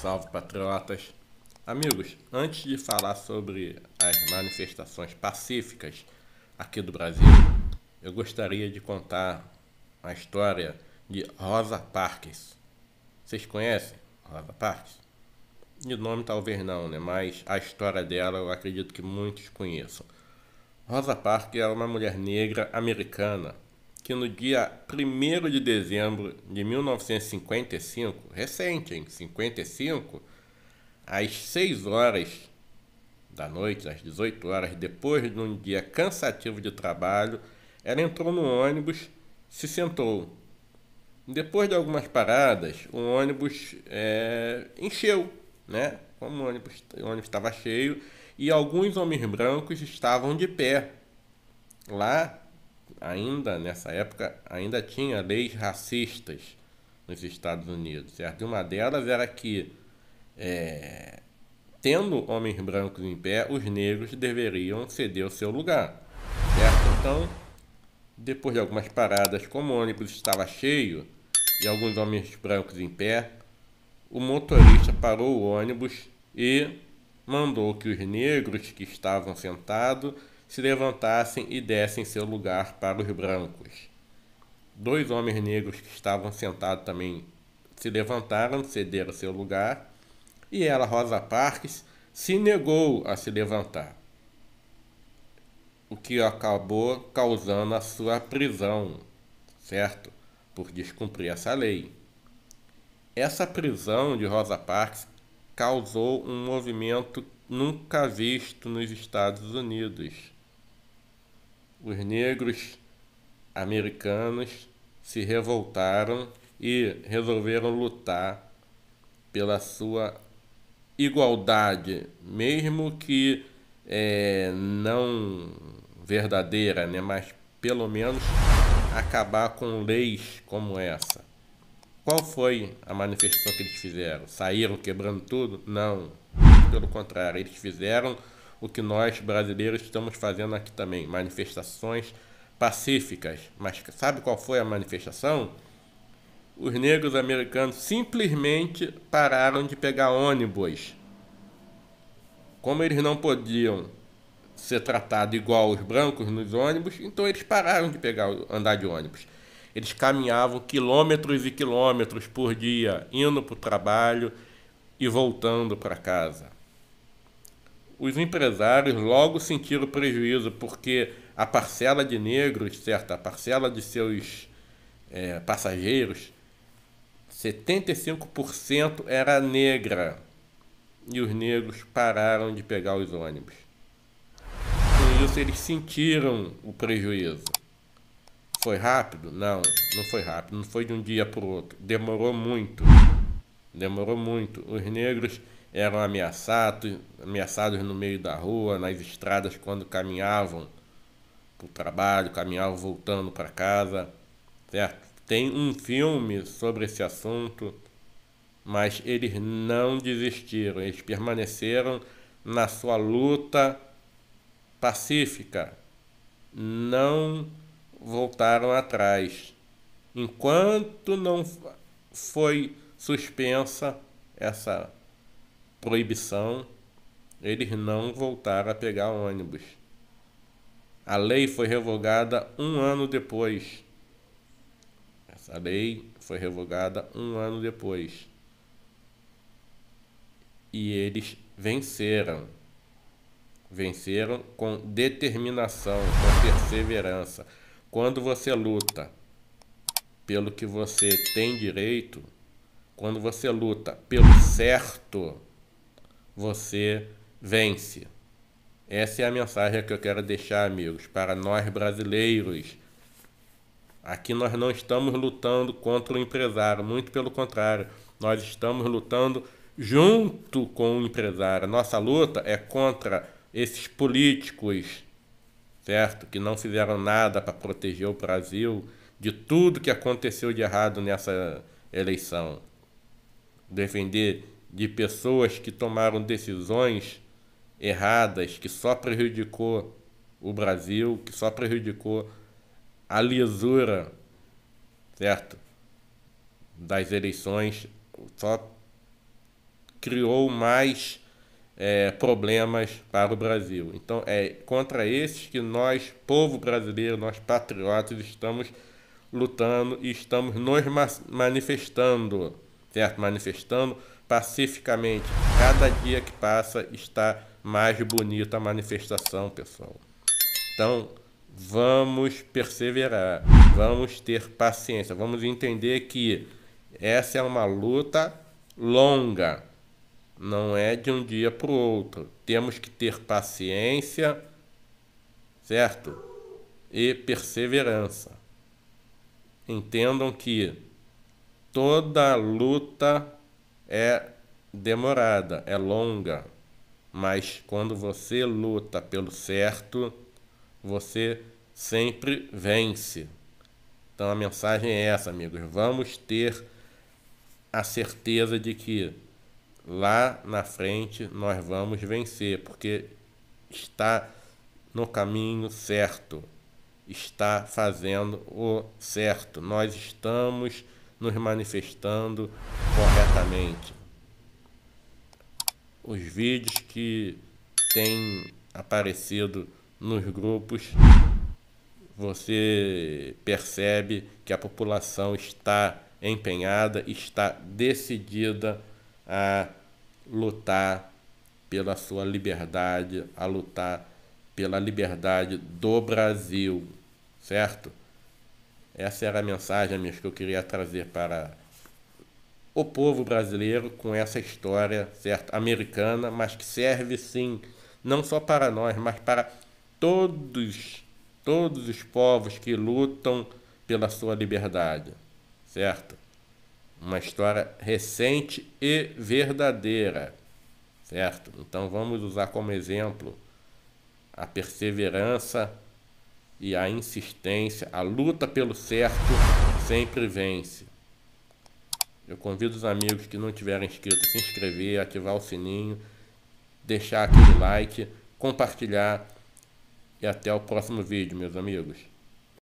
Salve, patriotas! Amigos, antes de falar sobre as manifestações pacíficas aqui do Brasil, eu gostaria de contar a história de Rosa Parks. Vocês conhecem Rosa Parks? De nome talvez não, né? Mas a história dela eu acredito que muitos conheçam. Rosa Parks era uma mulher negra americana que no dia 1º de dezembro de 1955, recente, em 55, às 6 horas da noite, às 18 horas, depois de um dia cansativo de trabalho, ela entrou no ônibus, se sentou. Depois de algumas paradas, o ônibus encheu, né? Como o ônibus estava cheio, e alguns homens brancos estavam de pé. Lá, ainda nessa época, ainda tinha leis racistas nos Estados Unidos, certo? E uma delas era que, tendo homens brancos em pé, os negros deveriam ceder o seu lugar, certo? Então, depois de algumas paradas, como o ônibus estava cheio e alguns homens brancos em pé, o motorista parou o ônibus e mandou que os negros que estavam sentados se levantassem e dessem seu lugar para os brancos. Dois homens negros que estavam sentados também se levantaram, cederam seu lugar, e ela, Rosa Parks, se negou a se levantar, o que acabou causando a sua prisão, certo? Por descumprir essa lei. Essa prisão de Rosa Parks causou um movimento nunca visto nos Estados Unidos. Os negros americanos se revoltaram e resolveram lutar pela sua igualdade, mesmo que não verdadeira, né? Mas pelo menos acabar com leis como essa. Qual foi a manifestação que eles fizeram? Saíram quebrando tudo? Não. Pelo contrário, eles fizeram o que nós brasileiros estamos fazendo aqui também, manifestações pacíficas. Mas sabe qual foi a manifestação? Os negros americanos simplesmente pararam de pegar ônibus. Como eles não podiam ser tratados igual os brancos nos ônibus, então eles pararam de andar de ônibus. Eles caminhavam quilômetros e quilômetros por dia, indo para o trabalho e voltando para casa. Os empresários logo sentiram prejuízo, porque a parcela de negros, certo? A parcela de seus passageiros, 75% era negra, e os negros pararam de pegar os ônibus. Com isso, eles sentiram o prejuízo. Foi rápido? Não, não foi rápido, não foi de um dia para o outro, demorou muito. Demorou muito. Os negros eram ameaçados no meio da rua, nas estradas, quando caminhavam para o trabalho, caminhavam voltando para casa, certo? Tem um filme sobre esse assunto, mas eles não desistiram, eles permaneceram na sua luta pacífica, não voltaram atrás. Enquanto não foi suspensa essa proibição, eles não voltaram a pegar ônibus. A lei foi revogada um ano depois. Essa lei foi revogada um ano depois. E eles venceram. Venceram com determinação, com perseverança. Quando você luta pelo que você tem direito, quando você luta pelo certo, você vence. Essa é a mensagem que eu quero deixar, amigos, para nós brasileiros. Aqui nós não estamos lutando contra o empresário, muito pelo contrário. Nós estamos lutando junto com o empresário. Nossa luta é contra esses políticos, certo? Que não fizeram nada para proteger o Brasil de tudo que aconteceu de errado nessa eleição. Defender de pessoas que tomaram decisões erradas, que só prejudicou o Brasil, que só prejudicou a lisura, certo? Das eleições, só criou mais problemas para o Brasil. Então, é contra esses que nós, povo brasileiro, nós patriotas, estamos lutando e estamos nos manifestando, certo? Manifestando pacificamente. Cada dia que passa está mais bonita a manifestação, pessoal. Então, vamos perseverar, vamos ter paciência, vamos entender que essa é uma luta longa, não é de um dia para o outro. Temos que ter paciência, certo? E perseverança. Entendam que toda luta é demorada, é longa, mas quando você luta pelo certo, você sempre vence. Então a mensagem é essa, amigos. Vamos ter a certeza de que lá na frente nós vamos vencer, porque está no caminho certo, está fazendo o certo. Nós estamos nos manifestando corretamente. Os vídeos que têm aparecido nos grupos, você percebe que a população está empenhada, está decidida a lutar pela sua liberdade, a lutar pela liberdade do Brasil, certo? Essa era a mensagem, amigos, que eu queria trazer para o povo brasileiro com essa história, certo? Americana, mas que serve sim, não só para nós, mas para todos os povos que lutam pela sua liberdade, certo? Uma história recente e verdadeira, certo? Então vamos usar como exemplo a perseverança e a insistência, a luta pelo certo sempre vence. Eu convido os amigos que não tiverem inscrito a se inscrever, ativar o sininho, deixar aquele like, compartilhar. E até o próximo vídeo, meus amigos.